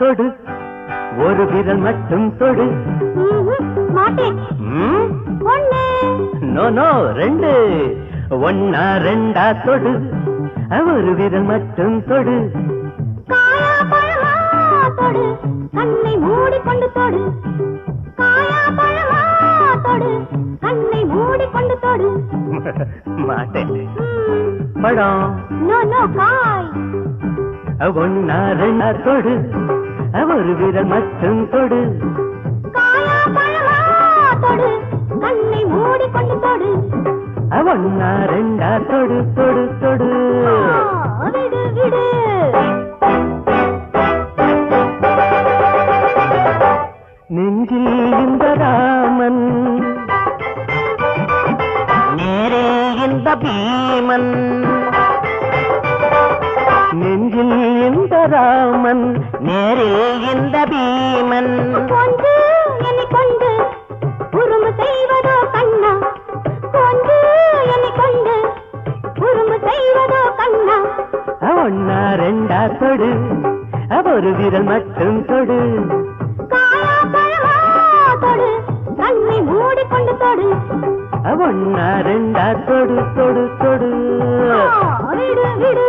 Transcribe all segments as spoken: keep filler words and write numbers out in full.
तोड़ ஒரு விரல் மட்டும் தொடு மாட்டேன் ஒண்ணு நோ நோ ரெண்டு ஒன்னா ரெண்டா தொடு ஒரு விரல் மட்டும் தொடு காயா பழமா தொடு கண்ணை மூடி கொண்டு தொடு காயா பழமா தொடு கண்ணை மூடி கொண்டு தொடு மாட்டேன் பழம் நோ நோ காய் ஒன்னா ரெண்டா தொடு ஒரு விரல் மட்டும் தொடு காயா பழமா தொடு கண்ணை மூடி கொண்டு தொடு ஒன்னா ரெண்டா தொடு தொடு தொடு விடு விடு நெஞ்சில் இந்த ராமன் நேரே இந்த பீமன் நெஞ்சில் இந்த ராமன் நேரே இந்த பீமன் கொண்டு என்னை கொண்டு உருமு செய்வதோ கண்ணா கொண்டு என்னை கொண்டு உருமு செய்வதோ கண்ணா ஒன்னா ரெண்டா தொடு ஒரு விரல் மட்டும் தொடு காயா பழமா தொடு கண்ணை மூடி கொண்டு தொடு ஒன்னா ரெண்டா தொடு தொடு தொடு விடு விடு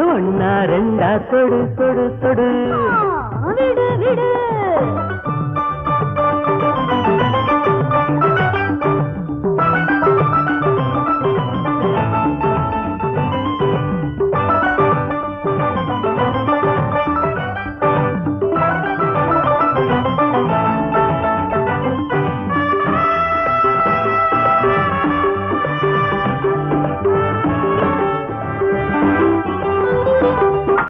ஒன்னா ரெண்டா தொடு தொடு தொடு விடு விடு